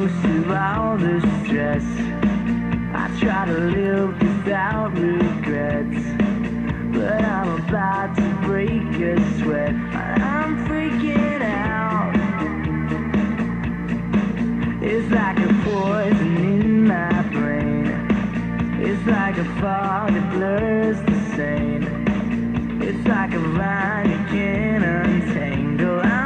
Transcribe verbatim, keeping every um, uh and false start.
most of all this stress. I try to live without regrets, but I'm about to break a sweat. I'm freaking out. It's like a poison in my brain. It's like a fog that blurs the sane. It's like a vine you can't untangle.